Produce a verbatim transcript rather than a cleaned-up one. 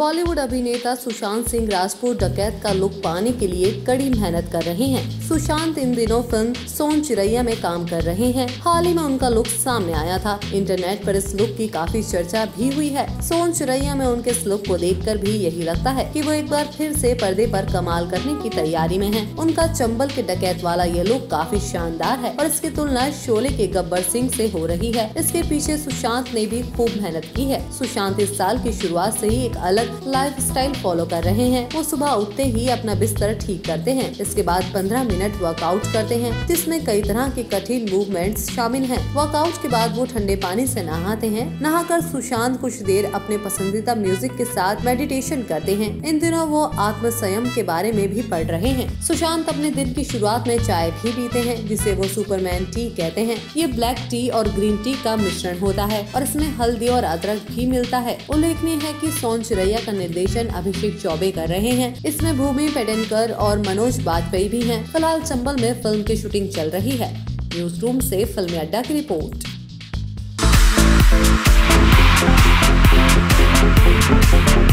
बॉलीवुड अभिनेता सुशांत सिंह राजपूत डकैत का लुक पाने के लिए कड़ी मेहनत कर रहे हैं। सुशांत इन दिनों फिल्म सोन चिरैया में काम कर रहे हैं। हाल ही में उनका लुक सामने आया था। इंटरनेट पर इस लुक की काफी चर्चा भी हुई है। सोन चिरैया में उनके इस लुक को देखकर भी यही लगता है कि वो एक बार फिर से पर्दे पर कमाल करने की तैयारी में हैं। उनका चंबल के डकैत वाला ये लुक काफी शानदार है और इसकी तुलना शोले के गब्बर सिंह से हो रही है। इसके पीछे सुशांत ने भी खूब मेहनत की है। सुशांत इस साल की शुरुआत से ही एक अलग लाइफस्टाइल फॉलो कर रहे हैं। वो सुबह उठते ही अपना बिस्तर ठीक करते हैं। इसके बाद पंद्रह मिनट वर्कआउट करते हैं जिसमें कई तरह के कठिन मूवमेंट्स शामिल हैं। वर्कआउट के बाद वो ठंडे पानी से नहाते हैं। नहाकर सुशांत कुछ देर अपने पसंदीदा म्यूजिक के साथ मेडिटेशन करते हैं। इन दिनों वो आत्म संयम के बारे में भी पढ़ रहे हैं। सुशांत अपने दिन की शुरुआत में चाय भी पीते हैं जिसे वो सुपरमैन टी कहते हैं। ये ब्लैक टी और ग्रीन टी का मिश्रण होता है और इसमें हल्दी और अदरक भी मिलता है। उल्लेखनीय है कि सोन चिरैया का निर्देशन अभिषेक चौबे कर रहे हैं। इसमें भूमि पेडनेकर और मनोज बाजपेयी भी हैं। फिलहाल चंबल में फिल्म की शूटिंग चल रही है। न्यूज रूम से फिल्मी अड्डा की रिपोर्ट।